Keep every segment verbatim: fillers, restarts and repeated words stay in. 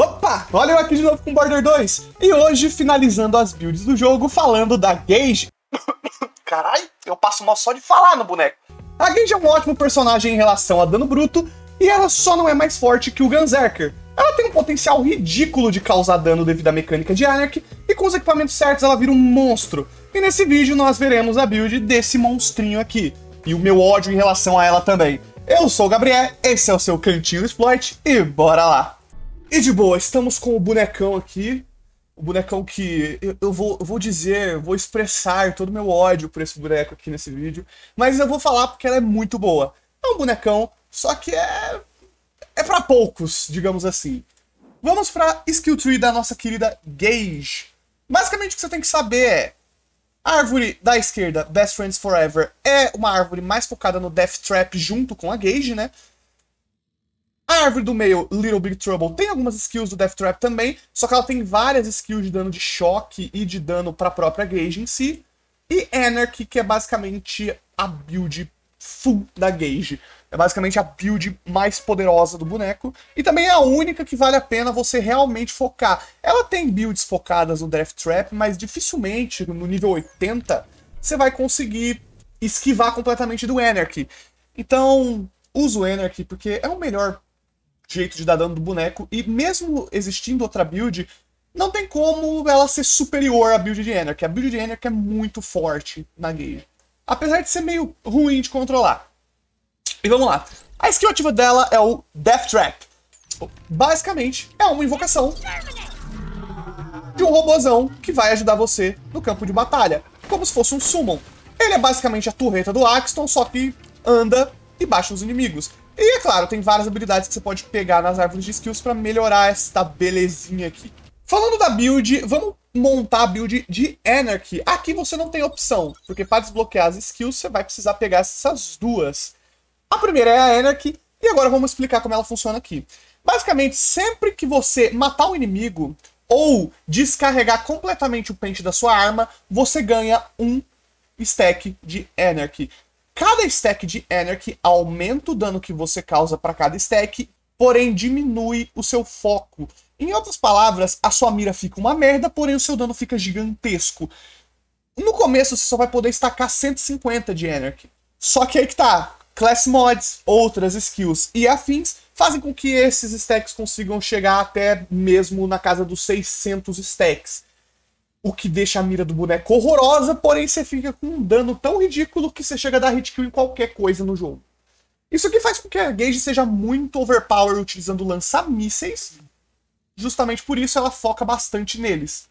Opa! Olha eu aqui de novo com Border dois! E hoje, finalizando as builds do jogo, falando da Gaige. Caralho, eu passo mal só de falar no boneco. A Gaige é um ótimo personagem em relação a dano bruto, e ela só não é mais forte que o Gunzerker. Ela tem um potencial ridículo de causar dano devido à mecânica de Anarchy, e com os equipamentos certos ela vira um monstro. E nesse vídeo nós veremos a build desse monstrinho aqui, e o meu ódio em relação a ela também. Eu sou o Gabriel, esse é o seu Cantinho do Exploit, e bora lá! E de boa, estamos com o bonecão aqui, o bonecão que eu, eu, vou, eu vou dizer, eu vou expressar todo o meu ódio por esse boneco aqui nesse vídeo, mas eu vou falar porque ela é muito boa. É um bonecão, só que é, é pra poucos, digamos assim. Vamos pra skill tree da nossa querida Gaige. Basicamente o que você tem que saber é, a árvore da esquerda, Best Friends Forever, é uma árvore mais focada no Death Trap junto com a Gaige, né? A árvore do meio, Little Big Trouble, tem algumas skills do Death Trap também, só que ela tem várias skills de dano de choque e de dano para a própria Gaige em si. E Anarchy, que é basicamente a build full da Gaige. É basicamente a build mais poderosa do boneco. E também é a única que vale a pena você realmente focar. Ela tem builds focadas no Death Trap, mas dificilmente, no nível oitenta, você vai conseguir esquivar completamente do Anarchy. Então, usa o Anarchy, porque é o melhor jeito de dar dano do boneco, e mesmo existindo outra build, não tem como ela ser superior à build de Anarchy. A build de Anarchy é muito forte na Gaige, apesar de ser meio ruim de controlar. E vamos lá. A skill ativa dela é o Death Trap. Basicamente, é uma invocação de um robozão que vai ajudar você no campo de batalha, como se fosse um summon. Ele é basicamente a torreta do Axton, só que anda e baixa os inimigos. E, é claro, tem várias habilidades que você pode pegar nas árvores de skills pra melhorar esta belezinha aqui. Falando da build, vamos montar a build de Anarchy. Aqui você não tem opção, porque para desbloquear as skills, você vai precisar pegar essas duas. A primeira é a Anarchy, e agora vamos explicar como ela funciona aqui. Basicamente, sempre que você matar um inimigo, ou descarregar completamente o pente da sua arma, você ganha um stack de Anarchy. Cada stack de Anarchy aumenta o dano que você causa para cada stack, porém diminui o seu foco. Em outras palavras, a sua mira fica uma merda, porém o seu dano fica gigantesco. No começo você só vai poder estacar cento e cinquenta de Anarchy. Só que aí que tá, class mods, outras skills e afins fazem com que esses stacks consigam chegar até mesmo na casa dos seiscentos stacks. O que deixa a mira do boneco horrorosa, porém você fica com um dano tão ridículo que você chega a dar hit kill em qualquer coisa no jogo. Isso aqui faz com que a Gaige seja muito overpower utilizando lança-mísseis. Justamente por isso ela foca bastante neles.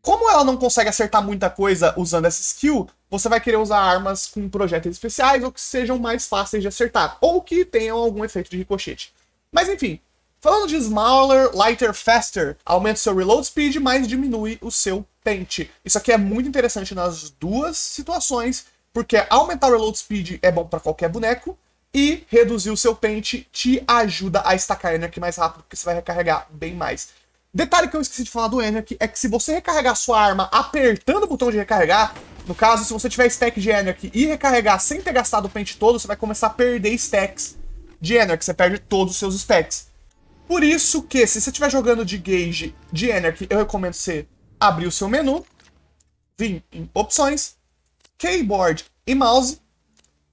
Como ela não consegue acertar muita coisa usando essa skill, você vai querer usar armas com projéteis especiais ou que sejam mais fáceis de acertar, ou que tenham algum efeito de ricochete. Mas enfim. Falando de Smaller, Lighter, Faster, aumenta o seu reload speed, mas diminui o seu pente. Isso aqui é muito interessante nas duas situações, porque aumentar o reload speed é bom para qualquer boneco, e reduzir o seu pente te ajuda a estacar Anarchy mais rápido, porque você vai recarregar bem mais. Detalhe que eu esqueci de falar do Anarchy é que se você recarregar sua arma apertando o botão de recarregar, no caso, se você tiver stack de Anarchy e recarregar sem ter gastado o pente todo, você vai começar a perder stacks de Anarchy, você perde todos os seus stacks. Por isso que, se você estiver jogando de Gaige de Anarchy, eu recomendo você abrir o seu menu, vir em opções, keyboard e mouse,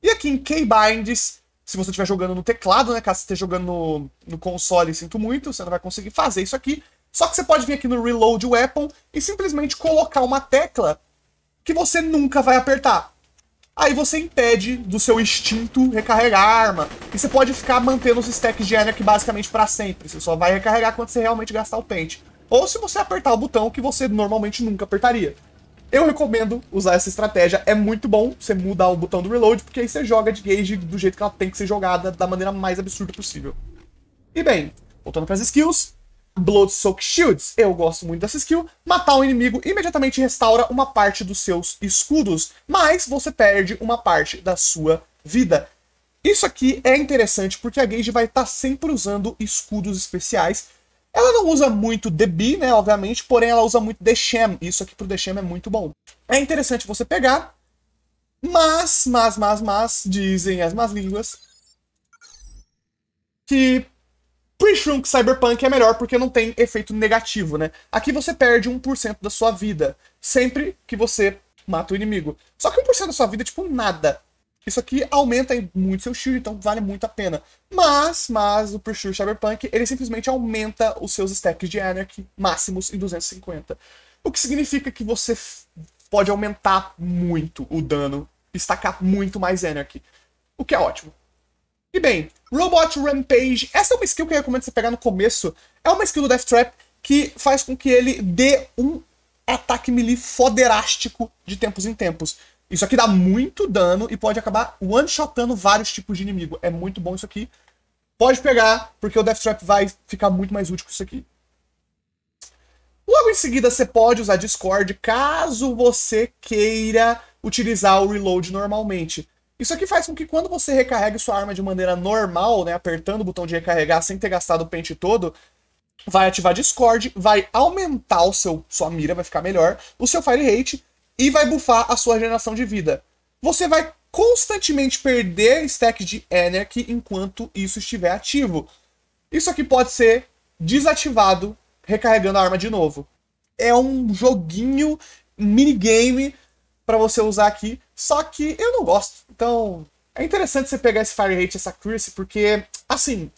e aqui em keybinds, se você estiver jogando no teclado, né, caso você esteja jogando no, no console, sinto muito, você não vai conseguir fazer isso aqui, só que você pode vir aqui no reload weapon e simplesmente colocar uma tecla que você nunca vai apertar. Aí você impede do seu instinto recarregar a arma. E você pode ficar mantendo os stacks de Anarchy basicamente para sempre. Você só vai recarregar quando você realmente gastar o pente. Ou se você apertar o botão que você normalmente nunca apertaria. Eu recomendo usar essa estratégia. É muito bom você mudar o botão do reload, porque aí você joga de Gaige do jeito que ela tem que ser jogada, da maneira mais absurda possível. E bem, voltando para as skills. Blood Soak Shields, eu gosto muito dessa skill. Matar um inimigo imediatamente restaura uma parte dos seus escudos, mas você perde uma parte da sua vida. Isso aqui é interessante porque a Gaige vai estar sempre usando escudos especiais. Ela não usa muito The Bee, né, obviamente, porém ela usa muito The Sham, e isso aqui pro The Sham é muito bom. É interessante você pegar, mas, mas, mas, mas, dizem as más línguas, que Pre-Shrunk Cyberpunk é melhor porque não tem efeito negativo, né? Aqui você perde um por cento da sua vida, sempre que você mata o inimigo. Só que um por cento da sua vida é tipo nada. Isso aqui aumenta muito seu shield, então vale muito a pena. Mas, mas o Pre-Shrunk Cyberpunk, ele simplesmente aumenta os seus stacks de Anarchy máximos em duzentos e cinquenta. O que significa que você pode aumentar muito o dano, estacar muito mais Anarchy. O que é ótimo. E bem, Robot Rampage, essa é uma skill que eu recomendo você pegar no começo. É uma skill do Death Trap que faz com que ele dê um ataque melee foderástico de tempos em tempos. Isso aqui dá muito dano e pode acabar one-shotando vários tipos de inimigo. É muito bom isso aqui. Pode pegar, porque o Death Trap vai ficar muito mais útil com isso aqui. Logo em seguida, você pode usar Discord caso você queira utilizar o Reload normalmente. Isso aqui faz com que quando você recarregue sua arma de maneira normal, né, apertando o botão de recarregar sem ter gastado o pente todo, vai ativar Discord, vai aumentar o seu, sua mira, vai ficar melhor, o seu Fire Rate e vai buffar a sua regeneração de vida. Você vai constantemente perder stack de Anarchy enquanto isso estiver ativo. Isso aqui pode ser desativado recarregando a arma de novo. É um joguinho, minigame, pra você usar aqui, só que eu não gosto. Então, é interessante você pegar esse Fire Rate, essa Accuracy, porque, assim,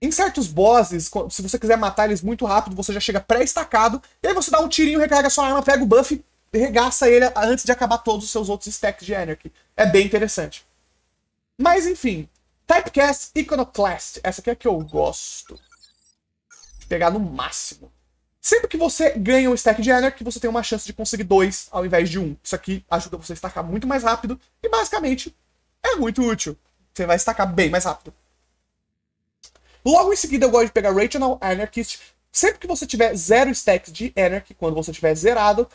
em certos bosses, se você quiser matar eles muito rápido, você já chega pré-estacado, e aí você dá um tirinho, recarrega sua arma, pega o buff, regaça ele antes de acabar todos os seus outros stacks de Anarchy. É bem interessante. Mas, enfim, Typecast Iconoclast, essa aqui é que eu gosto. Vou pegar no máximo. Sempre que você ganha um stack de Anarchy, você tem uma chance de conseguir dois ao invés de um. Isso aqui ajuda você a estacar muito mais rápido e, basicamente, é muito útil. Você vai estacar bem mais rápido. Logo em seguida, eu gosto de pegar Rational Anarchist. Sempre que você tiver zero stacks de Anarchy, quando você tiver zerado,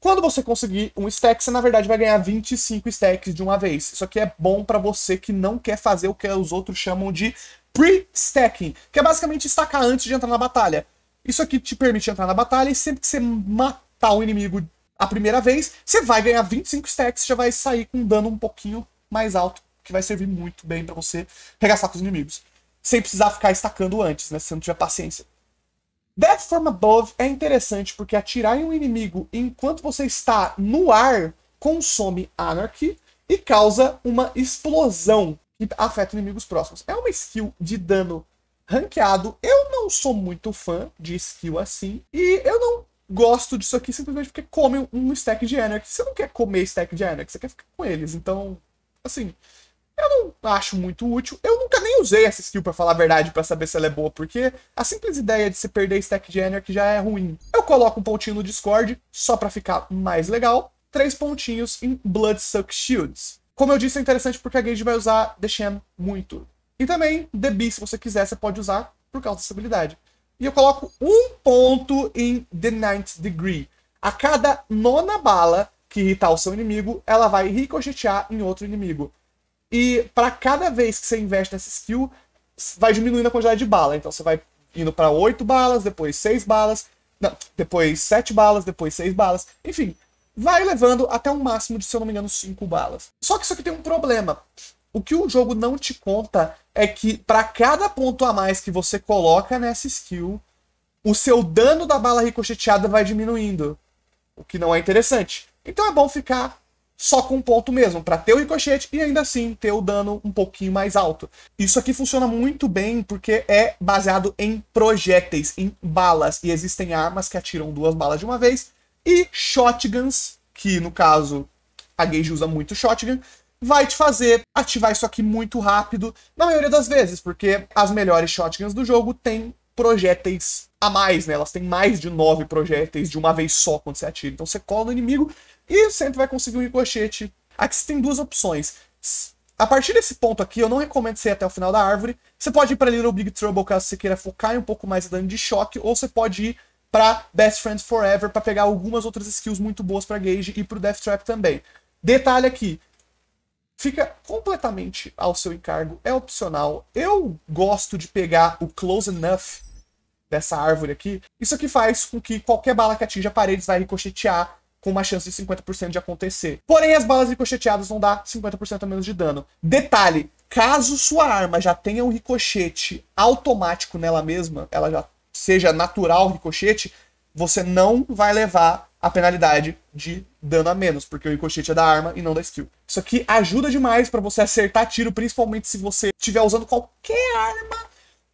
quando você conseguir um stack, você, na verdade, vai ganhar vinte e cinco stacks de uma vez. Isso aqui é bom pra você que não quer fazer o que os outros chamam de pre-stacking, que é basicamente estacar antes de entrar na batalha. Isso aqui te permite entrar na batalha e sempre que você matar o inimigo a primeira vez, você vai ganhar vinte e cinco stacks e já vai sair com um dano um pouquinho mais alto, que vai servir muito bem pra você regaçar com os inimigos. Sem precisar ficar estacando antes, né? Se você não tiver paciência. Death from Above é interessante porque atirar em um inimigo enquanto você está no ar consome Anarchy e causa uma explosão que afeta inimigos próximos. É uma skill de dano ranqueado. Eu não sou muito fã de skill assim, e eu não gosto disso aqui simplesmente porque come um stack de Anarchy. Você não quer comer stack de Anarchy, você quer ficar com eles, então, assim, eu não acho muito útil. Eu nunca nem usei essa skill, pra falar a verdade, pra saber se ela é boa, porque a simples ideia de você perder stack de Anarchy já é ruim. Eu coloco um pontinho no Discord, só pra ficar mais legal, três pontinhos em Blood Soak Shields. Como eu disse, é interessante porque a Gaige vai usar The Sham muito. E também, The Bee, se você quiser, você pode usar por causa dessa habilidade. E eu coloco um ponto em The Ninth Degree. A cada nona bala que irritar o seu inimigo, ela vai ricochetear em outro inimigo. E para cada vez que você investe nessa skill, vai diminuindo a quantidade de bala. Então você vai indo para oito balas, depois seis balas, não, depois sete balas, depois seis balas. Enfim, vai levando até um máximo de, se eu não me engano, cinco balas. Só que isso aqui tem um problema. O que o jogo não te conta é que para cada ponto a mais que você coloca nessa skill, o seu dano da bala ricocheteada vai diminuindo, o que não é interessante. Então é bom ficar só com um ponto mesmo, para ter o ricochete e ainda assim ter o dano um pouquinho mais alto. Isso aqui funciona muito bem porque é baseado em projéteis, em balas, e existem armas que atiram duas balas de uma vez, e shotguns, que no caso a Gaige usa muito shotgun, vai te fazer ativar isso aqui muito rápido, na maioria das vezes, porque as melhores shotguns do jogo têm projéteis a mais, né? Elas têm mais de nove projéteis de uma vez só quando você atira. Então você cola no inimigo e sempre vai conseguir um ricochete. Aqui você tem duas opções. A partir desse ponto aqui, eu não recomendo você ir até o final da árvore. Você pode ir para Little Big Trouble caso você queira focar em um pouco mais de dano de choque, ou você pode ir para Best Friends Forever para pegar algumas outras skills muito boas para Gaige e para o Death Trap também. Detalhe aqui. Fica completamente ao seu encargo, é opcional. Eu gosto de pegar o Close Enough dessa árvore aqui. Isso aqui faz com que qualquer bala que atinja paredes vai ricochetear com uma chance de cinquenta por cento de acontecer. Porém, as balas ricocheteadas vão dar cinquenta por cento a menos de dano. Detalhe, Caso sua arma já tenha um ricochete automático nela mesma, ela já seja natural o ricochete, você não vai levar a penalidade de dano a menos, porque o ricochete é da arma e não da skill. Isso aqui ajuda demais para você acertar tiro, principalmente se você estiver usando qualquer arma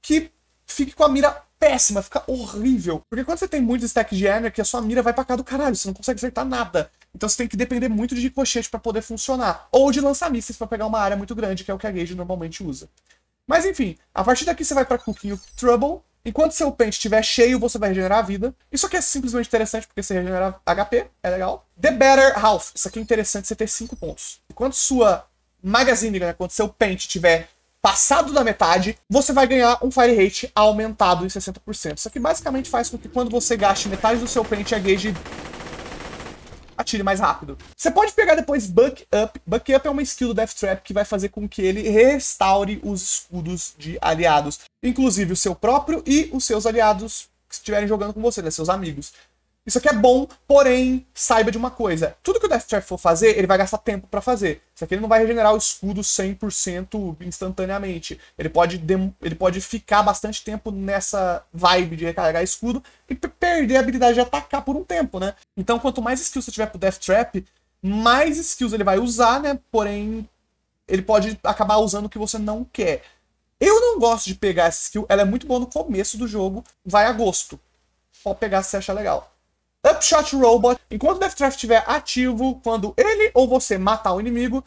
que fique com a mira péssima, fica horrível. Porque quando você tem muito stack de Anarchy, a sua mira vai pra cá do caralho, você não consegue acertar nada. Então você tem que depender muito de ricochete para poder funcionar, ou de lançar mísseis para pegar uma área muito grande, que é o que a Gaige normalmente usa. Mas enfim, a partir daqui você vai pra Cooking Trouble. Enquanto seu pente estiver cheio, você vai regenerar a vida. Isso aqui é simplesmente interessante, porque você regenera H P, é legal. The Better Half. Isso aqui é interessante, você ter cinco pontos. Enquanto sua magazine, né, quando seu pente estiver passado da metade, você vai ganhar um Fire Rate aumentado em sessenta por cento. Isso aqui basicamente faz com que quando você gaste metade do seu pente, a Gaige atire mais rápido. Você pode pegar depois Buck Up. Buck Up é uma skill do Death Trap que vai fazer com que ele restaure os escudos de aliados, inclusive o seu próprio e os seus aliados que estiverem jogando com você, né, seus amigos. Isso aqui é bom, porém, saiba de uma coisa. Tudo que o Death Trap for fazer, ele vai gastar tempo pra fazer. Isso aqui ele não vai regenerar o escudo cem por cento instantaneamente. Ele pode, ele pode ficar bastante tempo nessa vibe de recarregar escudo e perder a habilidade de atacar por um tempo, né? Então, quanto mais skills você tiver pro Death Trap, mais skills ele vai usar, né? Porém, ele pode acabar usando o que você não quer. Eu não gosto de pegar essa skill. Ela é muito boa no começo do jogo. Vai a gosto. Pode pegar se você achar legal. Upshot Robot. Enquanto o Death Trap estiver ativo, quando ele ou você matar o inimigo,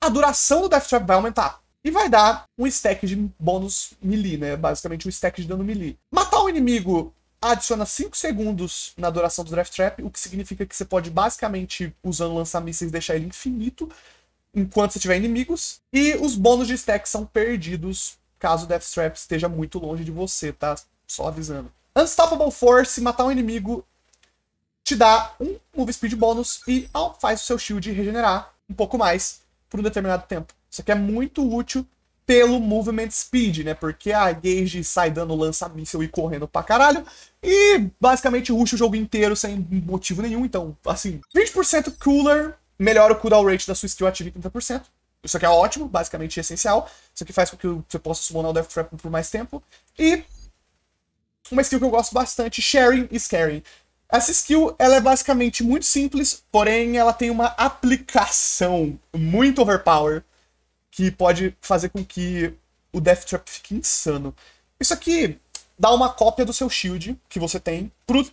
a duração do Death Trap vai aumentar. E vai dar um stack de bônus melee, né? Basicamente um stack de dano melee. Matar o inimigo adiciona cinco segundos na duração do Death Trap, o que significa que você pode basicamente, usando lança-mísseis, deixar ele infinito enquanto você tiver inimigos. E os bônus de stack são perdidos caso o Death Trap esteja muito longe de você, tá? Só avisando. Unstoppable Force. Matar um inimigo te dá um move speed bônus e faz o seu shield regenerar um pouco mais por um determinado tempo. Isso aqui é muito útil pelo movement speed, né? Porque a Gaige sai dando lança-míssel e correndo pra caralho e basicamente rusha o jogo inteiro sem motivo nenhum. Então, assim, vinte por cento cooler, melhora o cooldown rate da sua skill ativa em trinta por cento. Isso aqui é ótimo, basicamente essencial. Isso aqui faz com que você possa summonar o Death Trap por mais tempo. E uma skill que eu gosto bastante, Sharing is Caring. Essa skill, ela é basicamente muito simples, porém ela tem uma aplicação muito overpower que pode fazer com que o Death Trap fique insano. Isso aqui dá uma cópia do seu shield que você tem pro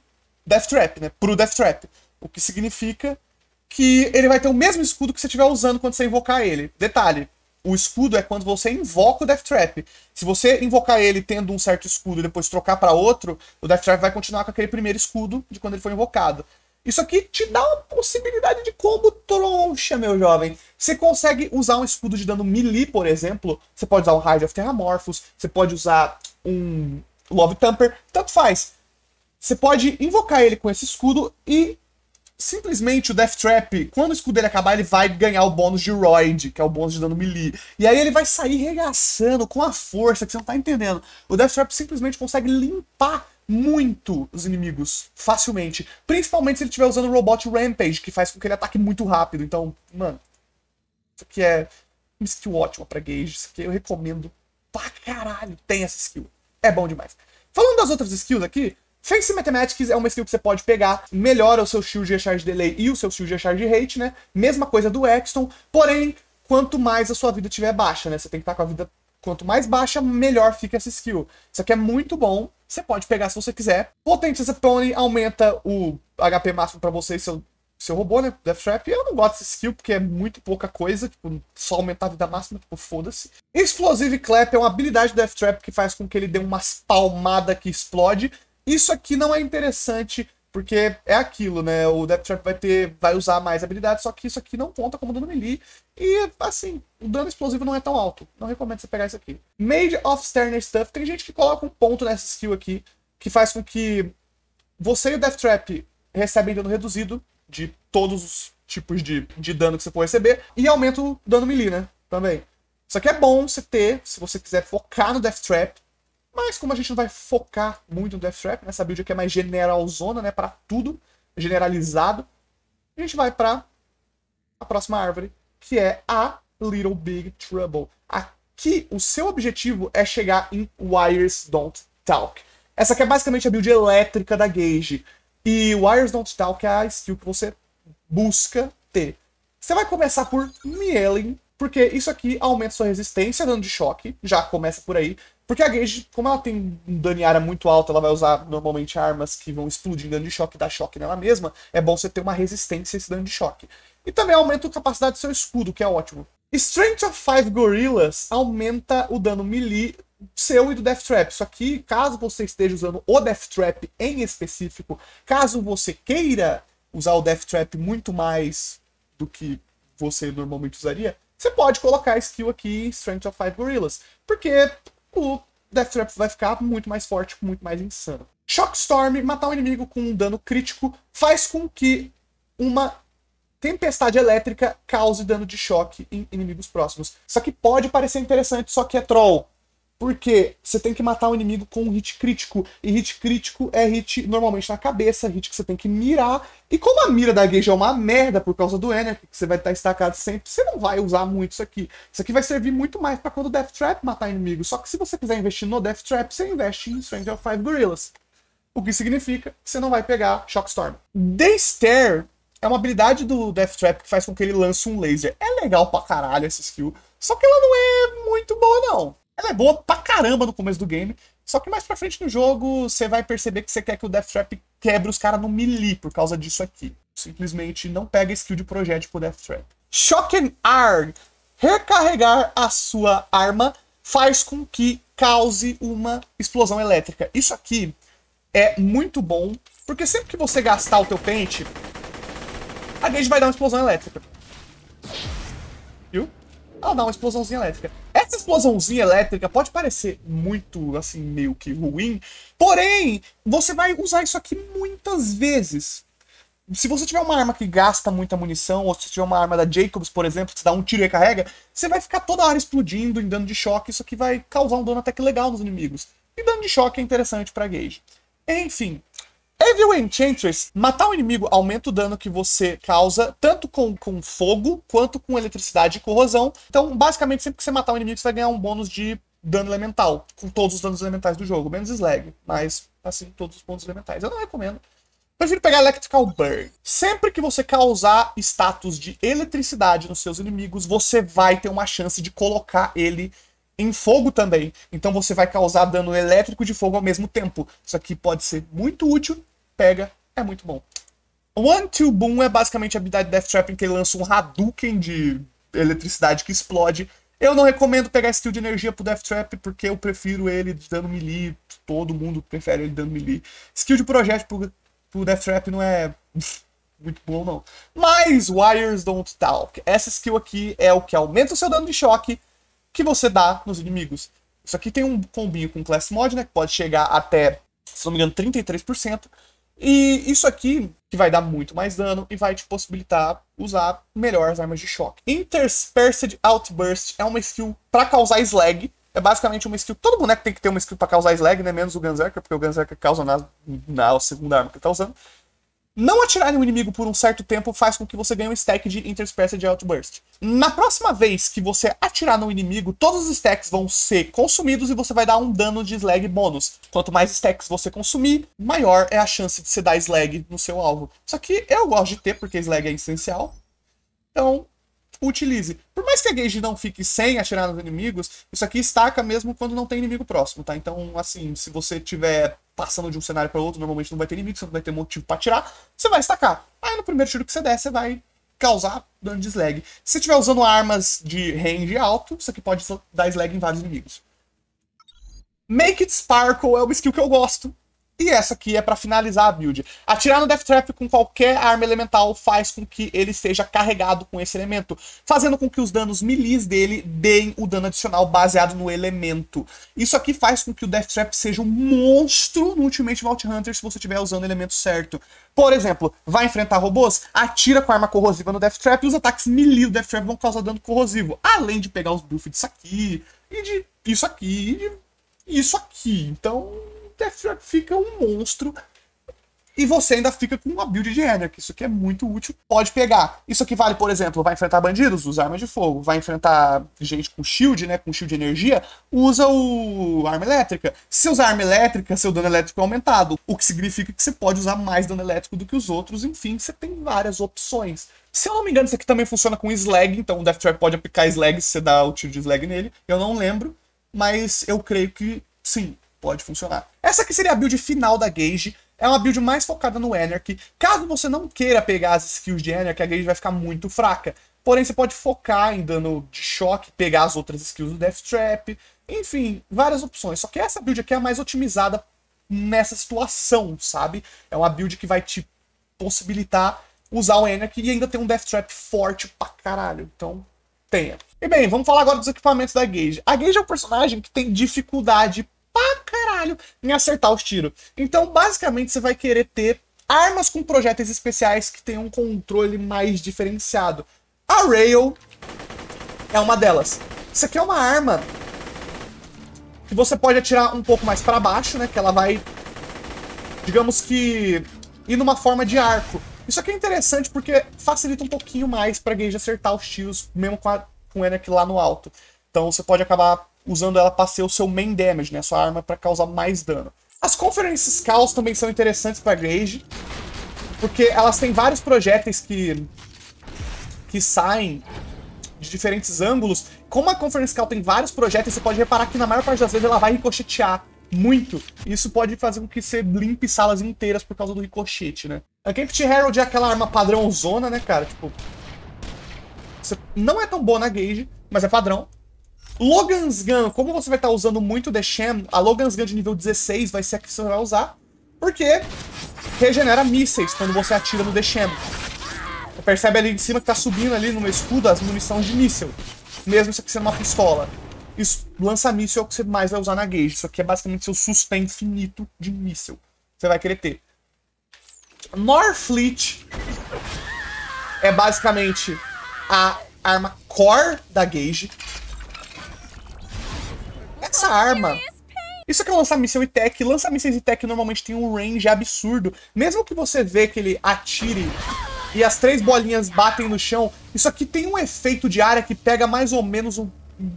Death Trap, né? Pro Death Trap. O que significa que ele vai ter o mesmo escudo que você estiver usando quando você invocar ele. Detalhe, o escudo é quando você invoca o Death Trap. Se você invocar ele tendo um certo escudo e depois trocar para outro, o Death Trap vai continuar com aquele primeiro escudo de quando ele foi invocado. Isso aqui te dá uma possibilidade de combo troncha, meu jovem. Você consegue usar um escudo de dano melee, por exemplo. Você pode usar um Hide of Terramorphs, você pode usar um Love Thumper, tanto faz. Você pode invocar ele com esse escudo e simplesmente o Death Trap, quando o escudo dele acabar, ele vai ganhar o bônus de Roid, que é o bônus de dano melee. E aí ele vai sair regaçando com a força que você não tá entendendo. O Death Trap simplesmente consegue limpar muito os inimigos, facilmente. Principalmente se ele estiver usando o Robot Rampage, que faz com que ele ataque muito rápido. Então, mano, isso aqui é uma skill ótima pra Gaige. Isso aqui eu recomendo pra caralho. Tem essa skill. É bom demais. Falando das outras skills aqui, Fancy Mathematics é uma skill que você pode pegar, melhora o seu shield de recharge delay e o seu shield de recharge rate, né? Mesma coisa do Axton, porém, quanto mais a sua vida tiver baixa, né? Você tem que estar com a vida quanto mais baixa, melhor fica essa skill. Isso aqui é muito bom, você pode pegar se você quiser. Potente Pony aumenta o H P máximo pra você e seu, seu robô, né? Death Trap. Eu não gosto dessa skill porque é muito pouca coisa, tipo, só aumentar a vida máxima, tipo, foda-se. Explosive Clap é uma habilidade do Death Trap que faz com que ele dê umas palmadas que explode. Isso aqui não é interessante, porque é aquilo, né? O Death Trap vai ter, vai usar mais habilidades, só que isso aqui não conta como dano melee. E, assim, o dano explosivo não é tão alto. Não recomendo você pegar isso aqui. Made of Sterner Stuff. Tem gente que coloca um ponto nessa skill aqui, que faz com que você e o Death Trap recebem dano reduzido de todos os tipos de, de dano que você for receber. E aumenta o dano melee, né? Também. Isso aqui é bom você ter, se você quiser focar no Death Trap. Mas como a gente não vai focar muito no Death Trap, nessa build aqui é mais generalzona, né, pra tudo, generalizado, a gente vai pra a próxima árvore, que é a Little Big Trouble. Aqui, o seu objetivo é chegar em Wires Don't Talk. Essa aqui é basicamente a build elétrica da Gaige. E Wires Don't Talk é a skill que você busca ter. Você vai começar por Meluon, porque isso aqui aumenta sua resistência, dano de choque, já começa por aí. Porque a Gaige, como ela tem um dano em área muito alto, ela vai usar normalmente armas que vão explodir dano de choque e dar choque nela mesma. É bom você ter uma resistência a esse dano de choque. E também aumenta a capacidade do seu escudo, que é ótimo. Strength of Five Gorillas aumenta o dano melee seu e do Death Trap. Isso aqui, caso você esteja usando o Death Trap em específico, caso você queira usar o Death Trap muito mais do que você normalmente usaria, você pode colocar a skill aqui em Strength of Five Gorillas, porque o Death Trap vai ficar muito mais forte, muito mais insano. Shockstorm, matar um inimigo com um dano crítico, faz com que uma tempestade elétrica cause dano de choque em inimigos próximos. Isso aqui pode parecer interessante, só que é troll. Porque você tem que matar um inimigo com um hit crítico. E hit crítico é hit normalmente na cabeça, hit que você tem que mirar. E como a mira da Gaige é uma merda por causa do Anarchy, que você vai estar estacado sempre, você não vai usar muito isso aqui. Isso aqui vai servir muito mais para quando o Death Trap matar inimigo. Só que se você quiser investir no Death Trap, você investe em Strength of Five Gorillas. O que significa que você não vai pegar Shockstorm. Twister é uma habilidade do Death Trap que faz com que ele lance um laser. É legal pra caralho essa skill, só que ela não é muito boa não. Ela é boa pra caramba no começo do game, só que mais pra frente no jogo você vai perceber que você quer que o Death Trap quebre os caras no melee por causa disso aqui. Simplesmente não pega skill de projétil pro Death Trap. Shock and Arm. Recarregar a sua arma faz com que cause uma explosão elétrica. Isso aqui é muito bom, porque sempre que você gastar o teu pente, a Gaige vai dar uma explosão elétrica. Viu? Ela dá uma explosãozinha elétrica. Essa explosãozinha elétrica pode parecer muito, assim, meio que ruim, porém, você vai usar isso aqui muitas vezes. Se você tiver uma arma que gasta muita munição, ou se tiver uma arma da Jacobs, por exemplo, que você dá um tiro e recarrega, você vai ficar toda hora explodindo em dano de choque, isso aqui vai causar um dano até que legal nos inimigos. E dano de choque é interessante pra Gaige. Enfim, Evil Enchantress, matar um inimigo aumenta o dano que você causa, tanto com, com fogo, quanto com eletricidade e corrosão. Então, basicamente, sempre que você matar um inimigo, você vai ganhar um bônus de dano elemental, com todos os danos elementais do jogo, menos Slag, mas, assim, todos os bônus elementais. Eu não recomendo. Prefiro pegar Electrical Burn. Sempre que você causar status de eletricidade nos seus inimigos, você vai ter uma chance de colocar ele em fogo também, então você vai causar dano elétrico de fogo ao mesmo tempo. Isso aqui pode ser muito útil, pega, é muito bom. One Two Boom é basicamente a habilidade de Death Trap em que ele lança um Hadouken de eletricidade que explode. Eu não recomendo pegar skill de energia pro Death Trap, porque eu prefiro ele de dano melee, todo mundo prefere ele de dano melee. Skill de projétil pro, pro Death Trap não é muito bom não. Mas Wires Don't Talk, essa skill aqui é o que aumenta o seu dano de choque que você dá nos inimigos. Isso aqui tem um combinho com Class Mod, né, que pode chegar até, se não me engano, trinta e três por cento. E isso aqui, que vai dar muito mais dano e vai te possibilitar usar melhor as armas de choque. Interspersed Outburst é uma skill para causar slag. É basicamente uma skill, todo boneco tem que ter uma skill para causar slag, né, menos o Gunzerker, porque o Gunzerker causa na, na segunda arma que ele tá usando. Não atirar em um inimigo por um certo tempo faz com que você ganhe um stack de Interspersed Outburst. Na próxima vez que você atirar no inimigo, todos os stacks vão ser consumidos e você vai dar um dano de slag bônus. Quanto mais stacks você consumir, maior é a chance de você dar slag no seu alvo. Isso aqui eu gosto de ter, porque slag é essencial. Então, utilize. Por mais que a Gaige não fique sem atirar nos inimigos, isso aqui estaca mesmo quando não tem inimigo próximo, tá? Então, assim, se você tiver passando de um cenário para outro, normalmente não vai ter inimigo, você não vai ter motivo para atirar, você vai estacar. Aí no primeiro tiro que você der, você vai causar dano de slag. Se você estiver usando armas de range alto, isso aqui pode dar slag em vários inimigos. Make It Sparkle é uma skill que eu gosto. E essa aqui é para finalizar a build. Atirar no Death Trap com qualquer arma elemental faz com que ele seja carregado com esse elemento, fazendo com que os danos melees dele deem o dano adicional baseado no elemento. Isso aqui faz com que o Death Trap seja um monstro no Ultimate Vault Hunter se você estiver usando o elemento certo. Por exemplo, vai enfrentar robôs, atira com arma corrosiva no Death Trap e os ataques melee do Death Trap vão causar dano corrosivo, além de pegar os buffs disso aqui, e de isso aqui, e de isso aqui. Então, Death Trap fica um monstro E você ainda fica com uma build de Anarchy, isso aqui é muito útil, pode pegar. Isso aqui vale, por exemplo, vai enfrentar bandidos, usa arma de fogo. Vai enfrentar gente com shield, né, com shield de energia, usa o arma elétrica. Se usar arma elétrica, seu dano elétrico é aumentado, o que significa que você pode usar mais dano elétrico do que os outros, enfim, você tem várias opções. Se eu não me engano, isso aqui também funciona com slag, então o Death Trap pode aplicar slag se você dá o tiro de slag nele, eu não lembro, mas eu creio que sim, pode funcionar. Essa aqui seria a build final da Gaige. É uma build mais focada no Anarchy. Caso você não queira pegar as skills de Anarchy, a Gaige vai ficar muito fraca. Porém, você pode focar em dano de choque, pegar as outras skills do Death Trap. Enfim, várias opções. Só que essa build aqui é a mais otimizada nessa situação, sabe? É uma build que vai te possibilitar usar o Anarchy e ainda ter um Death Trap forte pra caralho. Então, tenha. E bem, vamos falar agora dos equipamentos da Gaige. A Gaige é um personagem que tem dificuldade pra caralho em acertar os tiros. Então, basicamente, você vai querer ter armas com projéteis especiais que tenham um controle mais diferenciado. A Rail é uma delas. Isso aqui é uma arma que você pode atirar um pouco mais pra baixo, né? Que ela vai, digamos que, ir numa forma de arco. Isso aqui é interessante porque facilita um pouquinho mais pra Gaige acertar os tiros, mesmo com, a, com o Anarchy lá no alto. Então, você pode acabar usando ela para ser o seu main damage, né? Sua arma para causar mais dano. As Conferences Chaos também são interessantes para Gaige, porque elas têm vários projéteis que, que saem de diferentes ângulos. Como a Conference Chaos tem vários projéteis, você pode reparar que na maior parte das vezes ela vai ricochetear muito. Isso pode fazer com que você limpe salas inteiras por causa do ricochete, né? A Camped Herald é aquela arma padrão zona, né, cara? Tipo, não é tão boa na Gaige, mas é padrão. Logan's Gun, como você vai estar usando muito The Sham, a Logan's Gun de nível dezesseis vai ser a que você vai usar, porque regenera mísseis quando você atira no The Sham. Você percebe ali em cima que tá subindo ali no meu escudo as munições de míssel, mesmo isso aqui sendo uma pistola. Isso, lança míssel é o que você mais vai usar na Gaige. Isso aqui é basicamente seu sustento infinito de míssel. Você vai querer ter. Norfleet é basicamente a arma core da Gaige. Essa arma, isso aqui é um lança-míssil e tech. Lança-mísseis e tech normalmente tem um range absurdo. Mesmo que você vê que ele atire e as três bolinhas batem no chão, isso aqui tem um efeito de área que pega mais ou menos uma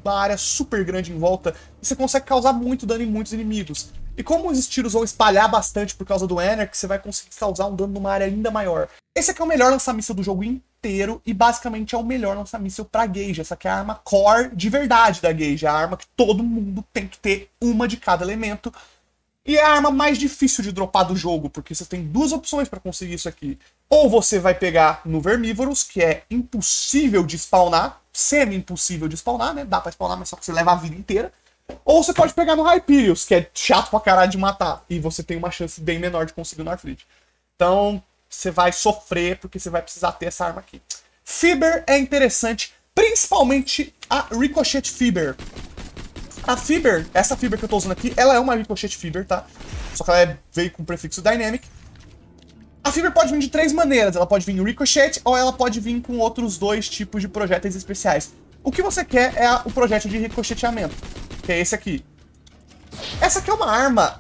área super grande em volta. E você consegue causar muito dano em muitos inimigos. E como os tiros vão espalhar bastante por causa do Anarchy, você vai conseguir causar um dano numa área ainda maior. Esse aqui é o melhor lança-míssil do jogo inteiro e basicamente é o melhor lança-míssil pra Gaige. Essa aqui é a arma core de verdade da Gaige, a arma que todo mundo tem que ter uma de cada elemento. E é a arma mais difícil de dropar do jogo, porque você tem duas opções pra conseguir isso aqui. Ou você vai pegar no Vermívoros, que é impossível de spawnar, semi-impossível de spawnar, né? Dá pra spawnar, mas só que você leva a vida inteira. Ou você pode pegar no Hyperius, que é chato pra caralho de matar. E você tem uma chance bem menor de conseguir o Norfleet. Então, você vai sofrer, porque você vai precisar ter essa arma aqui. Fiber é interessante, principalmente a Ricochet Fiber. A Fiber, essa Fiber que eu tô usando aqui, ela é uma Ricochet Fiber, tá? Só que ela é, veio com o prefixo Dynamic. A Fiber pode vir de três maneiras. Ela pode vir em Ricochet, ou ela pode vir com outros dois tipos de projéteis especiais. O que você quer é a, o projétil de ricocheteamento, que é esse aqui. Essa aqui é uma arma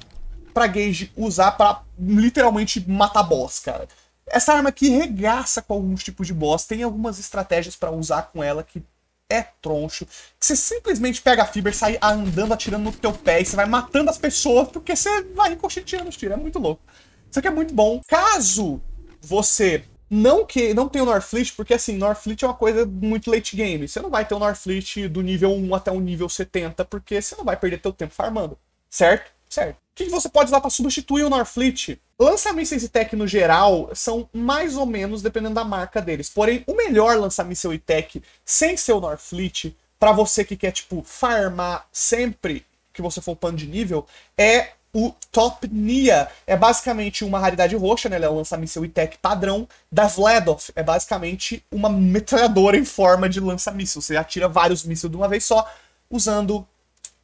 pra Gaige usar pra literalmente matar boss, cara. Essa arma aqui regaça com alguns tipos de boss. Tem algumas estratégias pra usar com ela que é troncho. Que você simplesmente pega a Fiber, sai andando, atirando no teu pé e você vai matando as pessoas porque você vai ricocheteando os tiros. É muito louco. Isso aqui é muito bom. Caso você não, que, não tenha o Norfleet, porque assim, Norfleet é uma coisa muito late game. Você não vai ter o Norfleet do nível um até o nível setenta, porque você não vai perder teu tempo farmando. Certo? Certo. O que você pode usar para substituir o Norfleet? Lança-mísseis e tech no geral são mais ou menos dependendo da marca deles. Porém, o melhor lança-míssel e tech sem ser o Norfleet, para você que quer, tipo, farmar sempre que você for upando de nível, é o Topnia. É basicamente uma raridade roxa, né? Ele é o lança-míssel e tech padrão da Vladof. É basicamente uma metralhadora em forma de lança-míssel. Você atira vários mísseis de uma vez só usando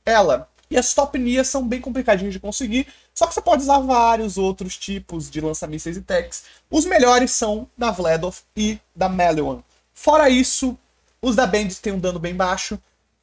ela. E as Topnias são bem complicadinhas de conseguir, só que você pode usar vários outros tipos de lança-mísseis e techs. Os melhores são da Vladof e da Meluon. Fora isso, os da Bandit têm um dano bem baixo.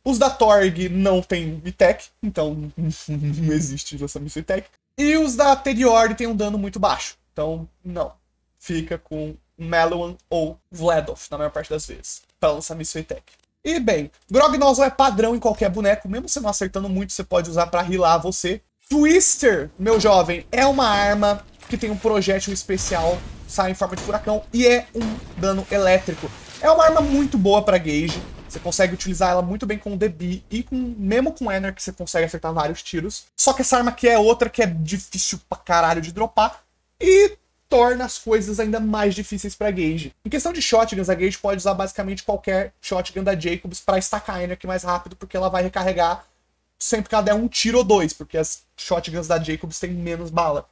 Os da Torg não tem E-Tech, então não existe lança-míssil E-Tech. E os da Teriord tem um dano muito baixo. Então, não. Fica com Meluon ou Vladof, na maior parte das vezes, para lançar Missile Tech. E bem, Grognozzle é padrão em qualquer boneco, mesmo você não acertando muito, você pode usar para healar você. Twister, meu jovem, é uma arma que tem um projétil especial, sai em forma de furacão e é um dano elétrico. É uma arma muito boa para Gaige, você consegue utilizar ela muito bem com o The Bee e com, mesmo com Anarchy você consegue acertar vários tiros. Só que essa arma aqui é outra que é difícil pra caralho de dropar e torna as coisas ainda mais difíceis para Gaige. Em questão de shotguns, a Gaige pode usar basicamente qualquer shotgun da Jacobs para estacar a Anarchy mais rápido, porque ela vai recarregar sempre que ela der um tiro ou dois, porque as shotguns da Jacobs têm menos bala.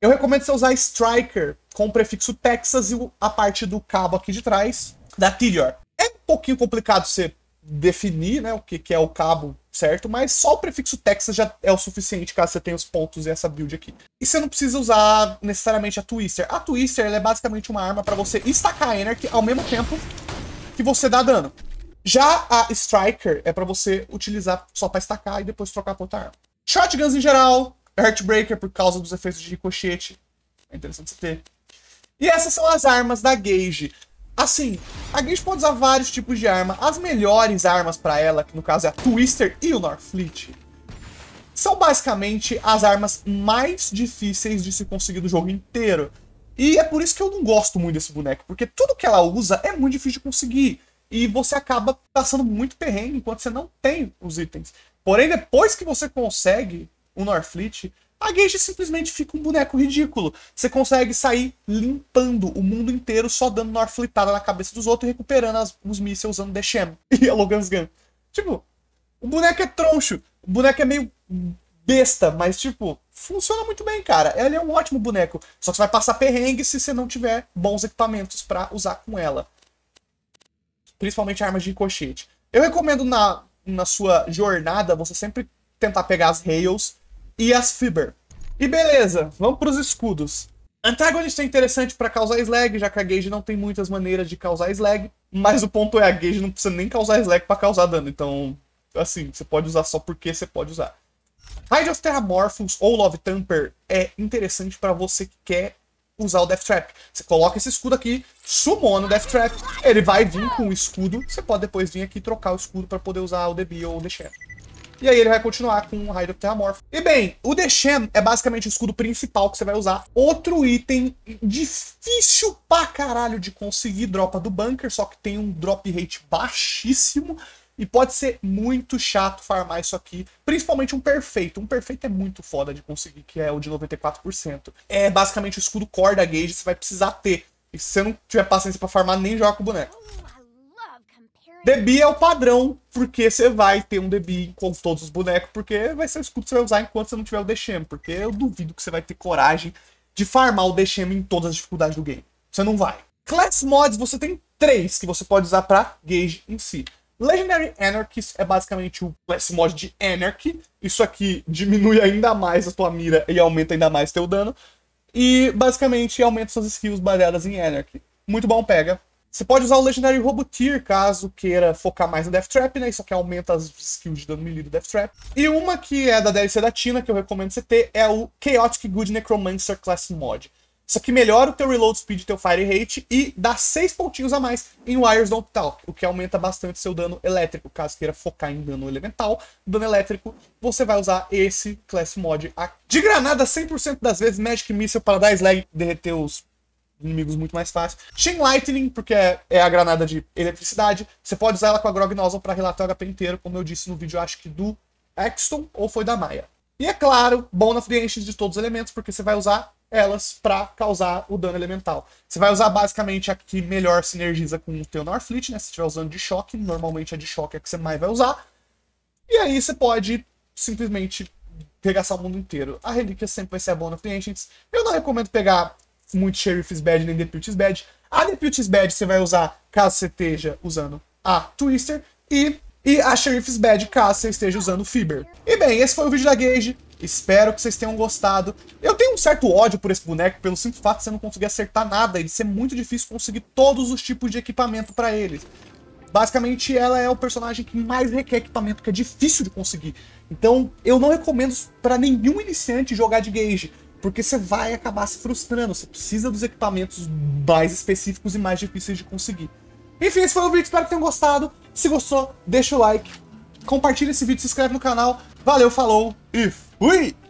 Eu recomendo você usar Striker com o prefixo Texas e a parte do cabo aqui de trás da Tillior. É um pouquinho complicado você definir, né, o que, que é o cabo certo, mas só o prefixo Texas já é o suficiente caso você tenha os pontos e essa build aqui. E você não precisa usar necessariamente a Twister. A Twister ela é basicamente uma arma para você estacar a Anarchy ao mesmo tempo que você dá dano. Já a Striker é para você utilizar só para estacar e depois trocar para outra arma. Shotguns em geral, Heartbreaker por causa dos efeitos de ricochete, é interessante você ter. E essas são as armas da Gaige. Assim, a Gaige pode usar vários tipos de arma. As melhores armas para ela, que no caso é a Twister e o Norfleet, são basicamente as armas mais difíceis de se conseguir do jogo inteiro. E é por isso que eu não gosto muito desse boneco, porque tudo que ela usa é muito difícil de conseguir. E você acaba passando muito perrengue enquanto você não tem os itens. Porém, depois que você consegue o Norfleet, a Gaige simplesmente fica um boneco ridículo. Você consegue sair limpando o mundo inteiro só dando Norfleetada na cabeça dos outros e recuperando as, os mísseis usando The Sham e a Logan's Gun. Tipo, o boneco é troncho, o boneco é meio besta, mas tipo, funciona muito bem, cara. Ele é um ótimo boneco, só que você vai passar perrengue se você não tiver bons equipamentos pra usar com ela. Principalmente armas de ricochete. Eu recomendo na, na sua jornada você sempre tentar pegar as rails e as Fiber. E beleza, vamos para os escudos. Antagonista é interessante para causar slag, já que a Gaige não tem muitas maneiras de causar slag, mas o ponto é, a Gaige não precisa nem causar slag para causar dano, então, assim, você pode usar só porque você pode usar. Hide of Terramorphs ou Love Thumper é interessante para você que quer usar o Death Trap. Você coloca esse escudo aqui, sumona o Death Trap, ele vai vir com o escudo, você pode depois vir aqui e trocar o escudo para poder usar o The Bee ou o The Sham. E aí ele vai continuar com o Hide of Terramorphs. E bem, o The Sham é basicamente o escudo principal que você vai usar. Outro item difícil pra caralho de conseguir, dropa do bunker, só que tem um drop rate baixíssimo. E pode ser muito chato farmar isso aqui, principalmente um perfeito. Um perfeito é muito foda de conseguir, que é o de noventa e quatro por cento. É basicamente o escudo core da Gaige, você vai precisar ter. E se você não tiver paciência pra farmar, nem joga com o boneco. The Bee é o padrão, porque você vai ter um The Bee com todos os bonecos, porque vai ser o escudo que você vai usar enquanto você não tiver o The Sham, porque eu duvido que você vai ter coragem de farmar o The Sham em todas as dificuldades do game. Você não vai. Class Mods, você tem três que você pode usar pra Gaige em si. Legendary Anarchist é basicamente o Class Mod de Anarchy. Isso aqui diminui ainda mais a tua mira e aumenta ainda mais teu dano. E basicamente aumenta suas skills baseadas em Anarchy. Muito bom, pega. Você pode usar o Legendary Roboteer, caso queira focar mais no Death Trap, né? Isso aqui aumenta as skills de dano melee do Death Trap. E uma que é da D L C da Tina, que eu recomendo você ter, é o Chaotic Good Necromancer Class Mod. Isso aqui melhora o teu Reload Speed e teu Fire Rate e dá seis pontinhos a mais em Wires Don't Talk, o que aumenta bastante seu dano elétrico. Caso queira focar em dano elemental, dano elétrico, você vai usar esse Class Mod aqui. De granada, cem por cento das vezes, Magic Missile para dar slag, derreter os inimigos muito mais fácil. Chain Lightning, porque é, é a granada de eletricidade. Você pode usar ela com a Grognozzle para relatar o H P inteiro, como eu disse no vídeo, acho que do Axton ou foi da Maia. E é claro, Bone of the Ancients de todos os elementos, porque você vai usar elas para causar o dano elemental. Você vai usar basicamente a que melhor sinergiza com o teu Norfleet, né? Se estiver usando de choque, normalmente a de choque é a que você mais vai usar. E aí você pode simplesmente regaçar o mundo inteiro. A relíquia sempre vai ser a Bone of the Ancients. Eu não recomendo pegar muito Sheriff's Badge nem Deputy's Badge. A Deputy's Badge você vai usar caso você esteja usando a Twister. E, e a Sheriff's Badge caso você esteja usando o Fiber. E bem, esse foi o vídeo da Gaige. Espero que vocês tenham gostado. Eu tenho um certo ódio por esse boneco, pelo simples fato de você não conseguir acertar nada. Ele ser muito difícil conseguir todos os tipos de equipamento para ele. Basicamente, ela é o personagem que mais requer equipamento, que é difícil de conseguir. Então, eu não recomendo para nenhum iniciante jogar de Gaige. Porque você vai acabar se frustrando. Você precisa dos equipamentos mais específicos e mais difíceis de conseguir. Enfim, esse foi o vídeo. Espero que tenham gostado. Se gostou, deixa o like. Compartilha esse vídeo, se inscreve no canal. Valeu, falou e fui!